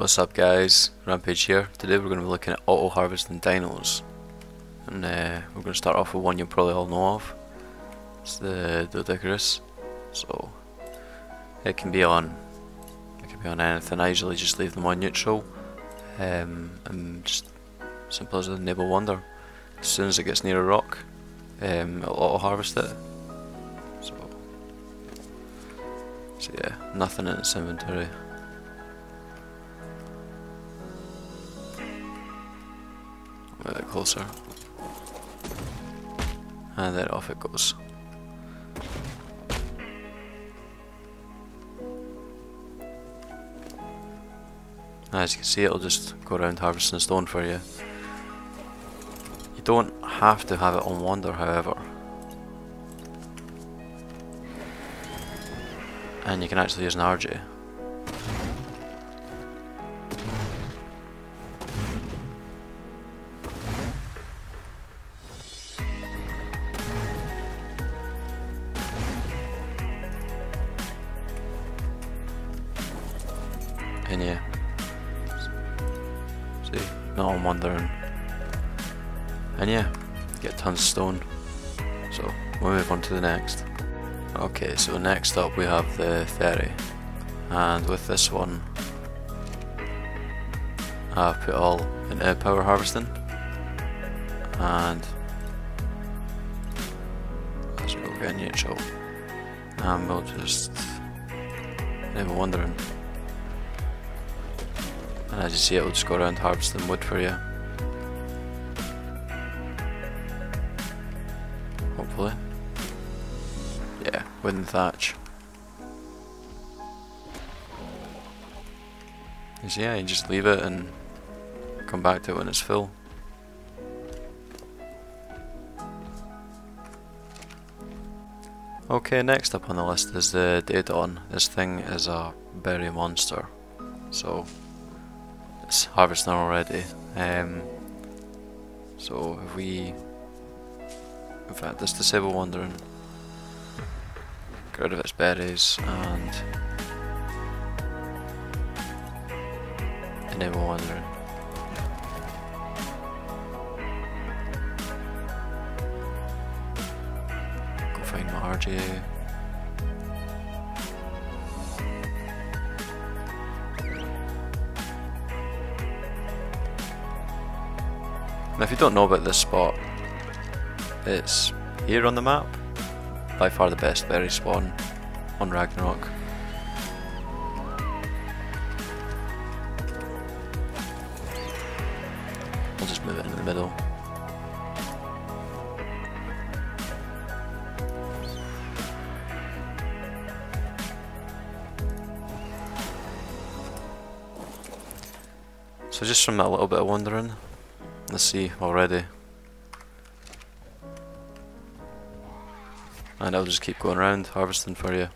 What's up guys, Rampage here. Today we're going to be looking at auto harvesting dinos, and we're going to start off with one you probably all know of. It's the Dodicarus. So it can be on anything. I usually just leave them on neutral, and just simple as a nibble wonder. As soon as it gets near a rock, it'll auto harvest it. So yeah, nothing in its inventory. A bit closer, and then off it goes. As you can see, it'll just go around harvesting stone for you. You don't have to have it on wander, however, and you can actually use an Argy. And yeah, see, not on wandering. And yeah, get tons of stone. So we'll move on to the next. Okay, so next up we have the Theri, and with this one I've put all into power harvesting, and as we'll get neutral, and we'll just never wandering. And as you see, it'll just go around harvesting wood for you. Hopefully. Yeah, wooden thatch. And so yeah, you just leave it and come back to it when it's full. Okay, next up on the list is the Daedon. This thing is a berry monster. So harvesting already. So if we, in fact, this disable wandering, get rid of its berries and enable wandering. Go find my RJ. Now if you don't know about this spot, it's here on the map, by far the best berry spawn on Ragnarok. We'll just move it in the middle. So just from that little bit of wandering, let's see already, and I'll just keep going around harvesting for you.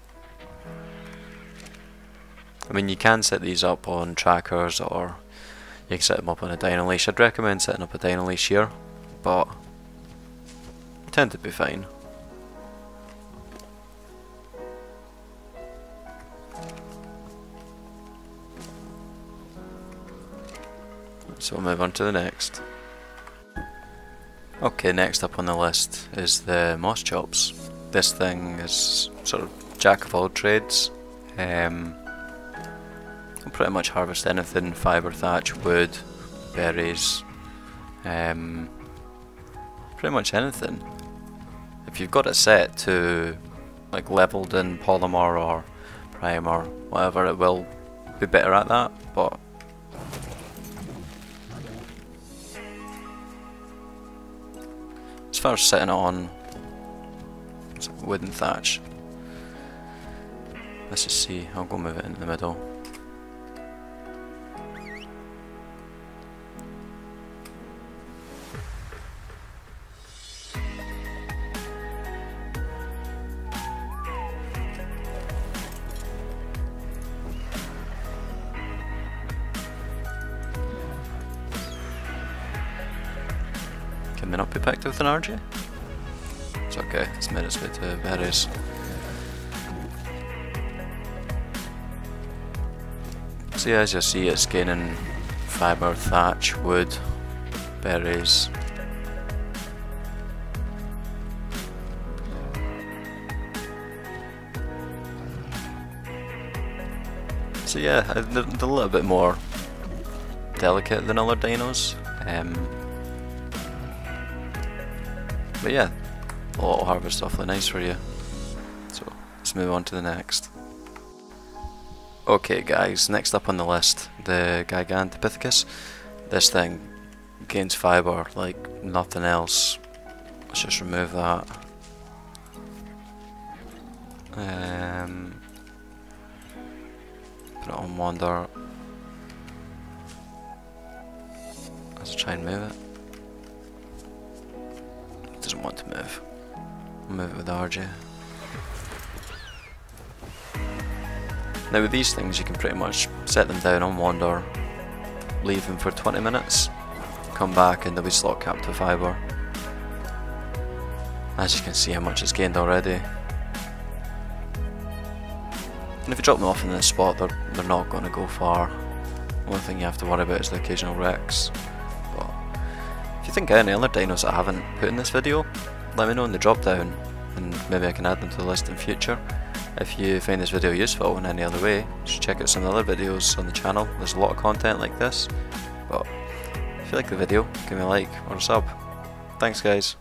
I mean, you can set these up on trackers, or you can set them up on a dino leash. I'd recommend setting up a dino leash here, but they tend to be fine. So we'll move on to the next. Okay, next up on the list is the moss chops. This thing is sort of jack of all trades. I'll pretty much harvest anything: fibre, thatch, wood, berries, pretty much anything. If you've got it set to like leveled in polymer or primer, whatever, it will be better at that. But as far as setting it on wooden thatch, let's just see. I'll go move it into the middle. Can they not be picked with an Argy? It's okay, it's made its way to berries. So yeah, as you see, it's gaining fibre, thatch, wood, berries. So yeah, they're a little bit more delicate than other dinos, but yeah, a lot of harvest awfully nice for you, so let's move on to the next. Okay guys, next up on the list, the Gigantopithecus. This thing gains fibre like nothing else. Let's just remove that. Put it on wander. Let's try and move it. It doesn't want to move. Move it with Argy. Now with these things you can pretty much set them down on wander, leave them for 20 minutes, come back and they'll be slot capped to fibre. As you can see how much it's gained already. And if you drop them off in this spot, they're not going to go far. The only thing you have to worry about is the occasional wrecks. But if you think of any other dinos that I haven't put in this video, let me know in the drop down and maybe I can add them to the list in future. If you find this video useful in any other way, you should check out some of the other videos on the channel. There's a lot of content like this. But if you like the video, give me a like or a sub. Thanks guys.